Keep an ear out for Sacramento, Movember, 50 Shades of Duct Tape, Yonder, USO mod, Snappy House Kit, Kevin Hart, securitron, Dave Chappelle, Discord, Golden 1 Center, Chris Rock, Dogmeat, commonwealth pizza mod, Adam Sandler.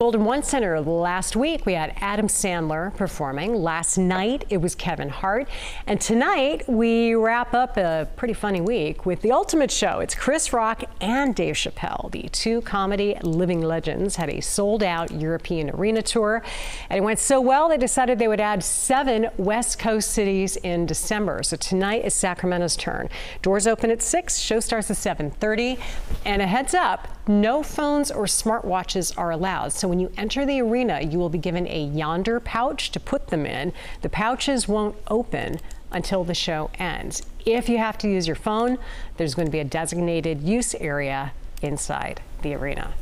Golden 1 Center last week, we had Adam Sandler performing. Last night, it was Kevin Hart. And tonight, we wrap up a pretty funny week with the ultimate show. It's Chris Rock and Dave Chappelle. The two comedy living legends had a sold-out European arena tour. And it went so well, they decided they would add 7 West Coast cities in December. So tonight is Sacramento's turn. Doors open at 6, show starts at 7:30. And a heads up, no phones or smartwatches are allowed. So when you enter the arena, you will be given a Yonder pouch to put them in. The pouches won't open until the show ends. If you have to use your phone, there's going to be a designated use area inside the arena.